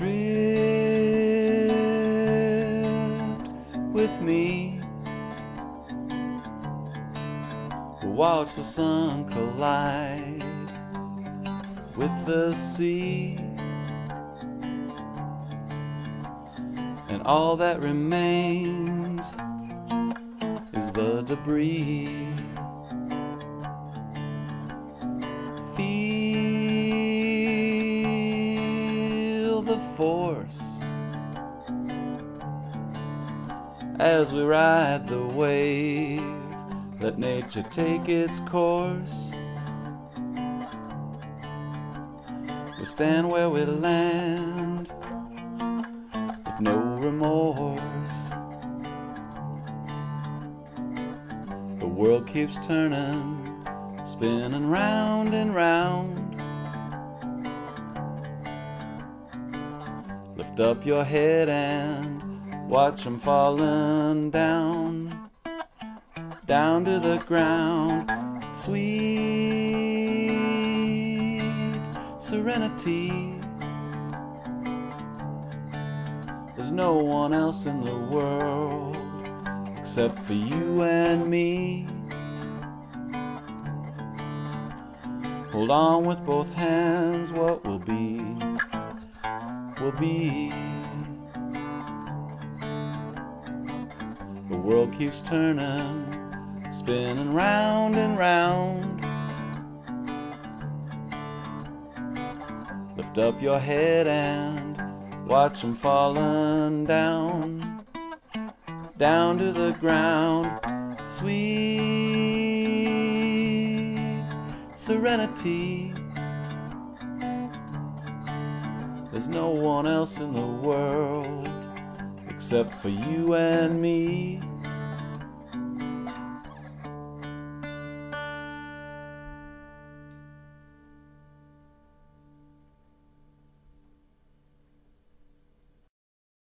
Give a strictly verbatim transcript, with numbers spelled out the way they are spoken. drift with me. Watch the sun collide with the sea, and all that remains is the debris. Feel the force as we ride the wave. Let nature take its course. We stand where we land with no remorse. The world keeps turning, spinning round and round. Lift up your head and watch 'em falling down, down to the ground. Sweet serenity. There's no one else in the world except for you and me. Hold on with both hands. What will be, will be. The world keeps turning, spinning round and round. Lift up your head and watch 'em falling down, down to the ground. Sweet serenity. There's no one else in the world except for you and me.